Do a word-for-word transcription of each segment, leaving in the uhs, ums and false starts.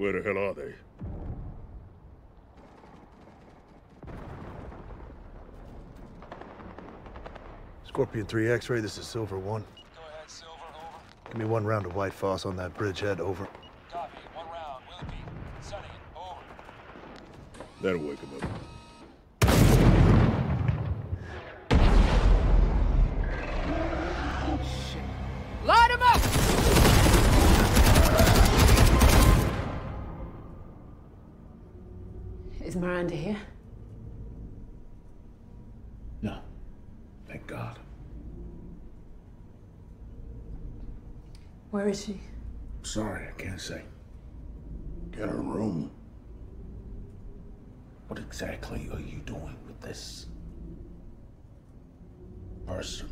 Where the hell are they? Scorpion three X-ray, this is Silver one. Go ahead, Silver, over. Give me one round of White Phos on that bridgehead, over. Copy, one round, will it be? Sunny, over. That'll wake him up. Is Miranda here? No. Thank God. Where is she? Sorry, I can't say. Get her room. What exactly are you doing with this? Parson,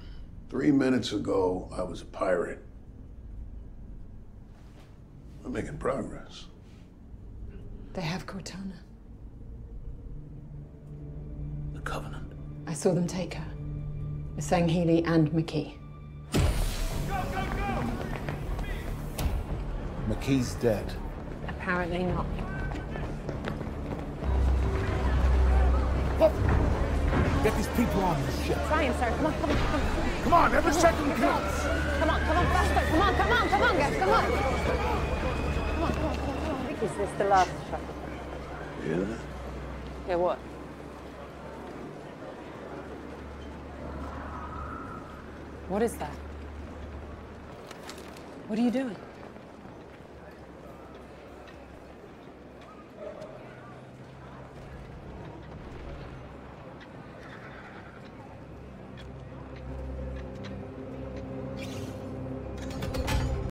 three minutes ago, I was a pirate. We're making progress. They have Cortana. Covenant. I saw them take her. The Sangheili and McKee. Go, go, go! McKee's dead. Apparently not. What? Get these people on this ship. Ryan, sir, come on, come on, come on. Come on, every second counts. Come on, come on, flashback. Come on, come on, come on, guys, come on. Come on, come on, come on, come on. I think is this the last shot? Yeah. Yeah, what? What is that? What are you doing?